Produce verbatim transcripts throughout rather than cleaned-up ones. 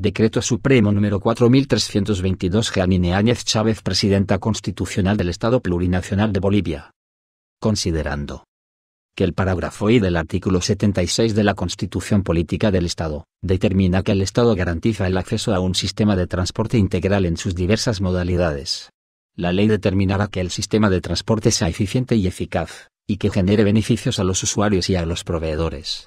Decreto Supremo número cuatro mil trescientos veintidós. Jeanine Áñez Chávez, Presidenta Constitucional del Estado Plurinacional de Bolivia. Considerando que el parágrafo I del artículo setenta y seis de la Constitución Política del Estado determina que el Estado garantiza el acceso a un sistema de transporte integral en sus diversas modalidades, la ley determinará que el sistema de transporte sea eficiente y eficaz, y que genere beneficios a los usuarios y a los proveedores.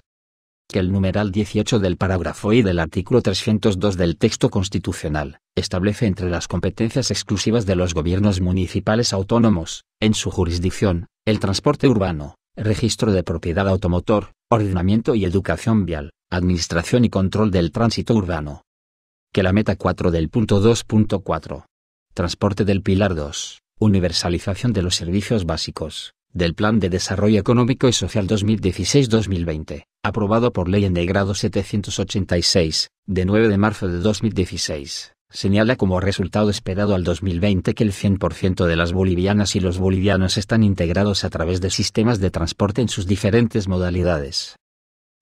Que el numeral dieciocho del parágrafo I del artículo trescientos dos del texto constitucional establece entre las competencias exclusivas de los gobiernos municipales autónomos, en su jurisdicción, el transporte urbano, registro de propiedad automotor, ordenamiento y educación vial, administración y control del tránsito urbano. Que la meta cuatro del punto dos punto cuatro, transporte del pilar dos, universalización de los servicios básicos, del Plan de Desarrollo Económico y Social dos mil dieciséis dos mil veinte, aprobado por ley en el grado setecientos ochenta y seis, de nueve de marzo de dos mil dieciséis, señala como resultado esperado al dos mil veinte que el cien por ciento de las bolivianas y los bolivianos están integrados a través de sistemas de transporte en sus diferentes modalidades.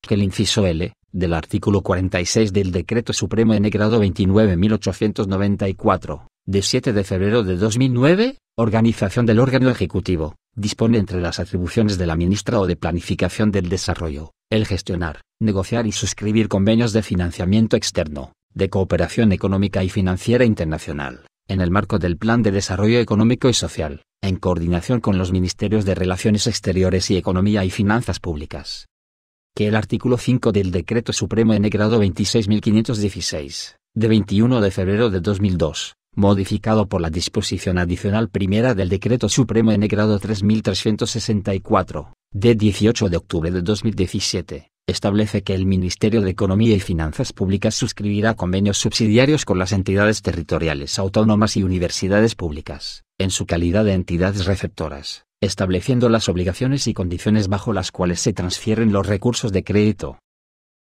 Que el inciso L, del artículo cuarenta y seis del Decreto Supremo en el grado veintinueve mil ochocientos noventa y cuatro, de siete de febrero de dos mil nueve, organización del órgano ejecutivo, dispone entre las atribuciones de la ministra o de Planificación del Desarrollo, el gestionar, negociar y suscribir convenios de financiamiento externo, de cooperación económica y financiera internacional, en el marco del Plan de Desarrollo Económico y Social, en coordinación con los Ministerios de Relaciones Exteriores y Economía y Finanzas Públicas. Que el artículo cinco del Decreto Supremo en el grado veintiséis mil quinientos dieciséis, de veintiuno de febrero de dos mil dos, modificado por la disposición adicional primera del Decreto Supremo en el grado tres mil trescientos sesenta y cuatro, de dieciocho de octubre de dos mil diecisiete, establece que el Ministerio de Economía y Finanzas Públicas suscribirá convenios subsidiarios con las entidades territoriales autónomas y universidades públicas, en su calidad de entidades receptoras, estableciendo las obligaciones y condiciones bajo las cuales se transfieren los recursos de crédito.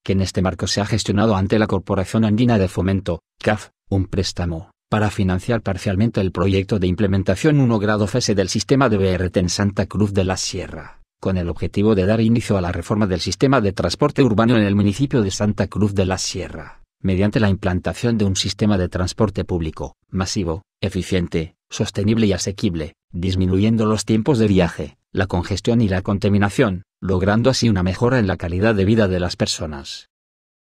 Que en este marco se ha gestionado ante la Corporación Andina de Fomento, C A F, un préstamo para financiar parcialmente el proyecto de implementación uno grado fase del sistema de B R T en Santa Cruz de la Sierra, con el objetivo de dar inicio a la reforma del sistema de transporte urbano en el municipio de Santa Cruz de la Sierra, mediante la implantación de un sistema de transporte público, masivo, eficiente, sostenible y asequible, disminuyendo los tiempos de viaje, la congestión y la contaminación, logrando así una mejora en la calidad de vida de las personas.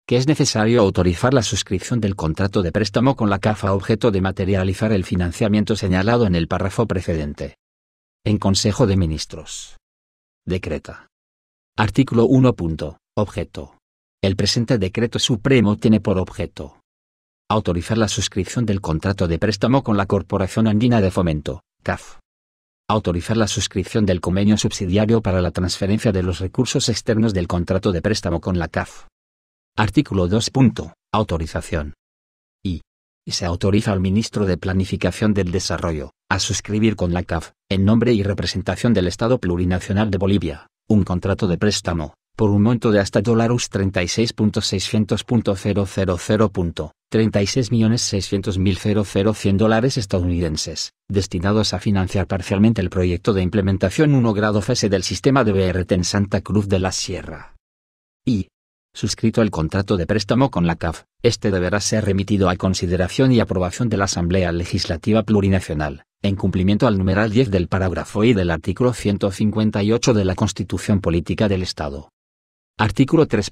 Que es necesario autorizar la suscripción del contrato de préstamo con la C A F a objeto de materializar el financiamiento señalado en el párrafo precedente. En Consejo de Ministros. Decreta. Artículo uno. Objeto. El presente Decreto Supremo tiene por objeto autorizar la suscripción del contrato de préstamo con la Corporación Andina de Fomento, C A F. Autorizar la suscripción del convenio subsidiario para la transferencia de los recursos externos del contrato de préstamo con la C A F. Artículo dos. Autorización. I. Se autoriza al Ministro de Planificación del Desarrollo a suscribir con la C A F, en nombre y representación del Estado Plurinacional de Bolivia, un contrato de préstamo, por un monto de hasta treinta y seis millones seiscientos mil dólares estadounidenses, destinados a financiar parcialmente el proyecto de implementación uno grado fase del sistema de B R T en Santa Cruz de la Sierra. I. Suscrito el contrato de préstamo con la C A F, este deberá ser remitido a consideración y aprobación de la Asamblea Legislativa Plurinacional, en cumplimiento al numeral diez del parágrafo I del artículo ciento cincuenta y ocho de la Constitución Política del Estado. Artículo tres.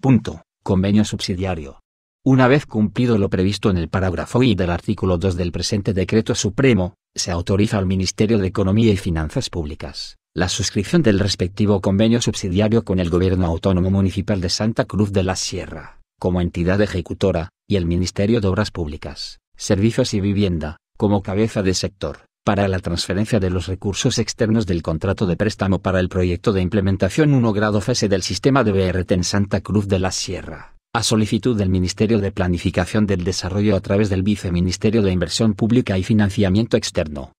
Convenio subsidiario. Una vez cumplido lo previsto en el parágrafo I del artículo dos del presente Decreto Supremo, se autoriza al Ministerio de Economía y Finanzas Públicas la suscripción del respectivo convenio subsidiario con el Gobierno Autónomo Municipal de Santa Cruz de la Sierra, como entidad ejecutora, y el Ministerio de Obras Públicas, Servicios y Vivienda, como cabeza de sector, para la transferencia de los recursos externos del contrato de préstamo para el proyecto de implementación uno grado fase del sistema de B R T en Santa Cruz de la Sierra, a solicitud del Ministerio de Planificación del Desarrollo a través del Viceministerio de Inversión Pública y Financiamiento Externo.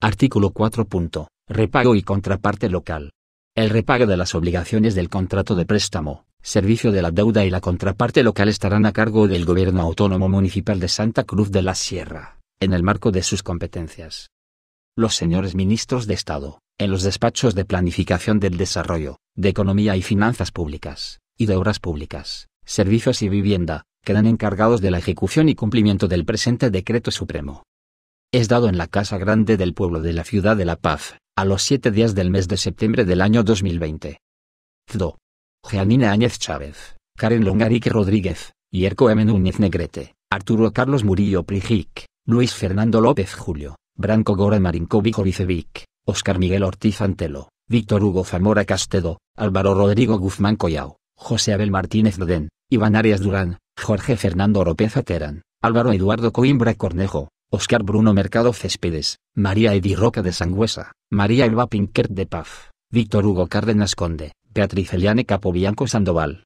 Artículo cuatro. Repago y contraparte local. El repago de las obligaciones del contrato de préstamo, servicio de la deuda y la contraparte local estarán a cargo del Gobierno Autónomo Municipal de Santa Cruz de la Sierra, en el marco de sus competencias. Los señores ministros de Estado, en los despachos de Planificación del Desarrollo, de Economía y Finanzas Públicas, y de Obras Públicas, Servicios y Vivienda, quedan encargados de la ejecución y cumplimiento del presente Decreto Supremo. Es dado en la Casa Grande del Pueblo de la Ciudad de La Paz, a los siete días del mes de septiembre del año dos mil veinte. C D O. Jeanine Áñez Chávez, Karen Longarique Rodríguez, Yerko M. Núñez Negrete, Arturo Carlos Murillo Prijic, Luis Fernando López Julio, Branco Gora Marinkovic Vicevic, Oscar Miguel Ortiz Antelo, Víctor Hugo Zamora Castedo, Álvaro Rodrigo Guzmán Collao, José Abel Martínez Rodén, Iván Arias Durán, Jorge Fernando López Aterán, Álvaro Eduardo Coimbra Cornejo, Oscar Bruno Mercado Céspedes, María Edi Roca de Sangüesa, María Elba Pinkert de Paz, Víctor Hugo Cárdenas Conde, Beatriz Eliane Capobianco Sandoval,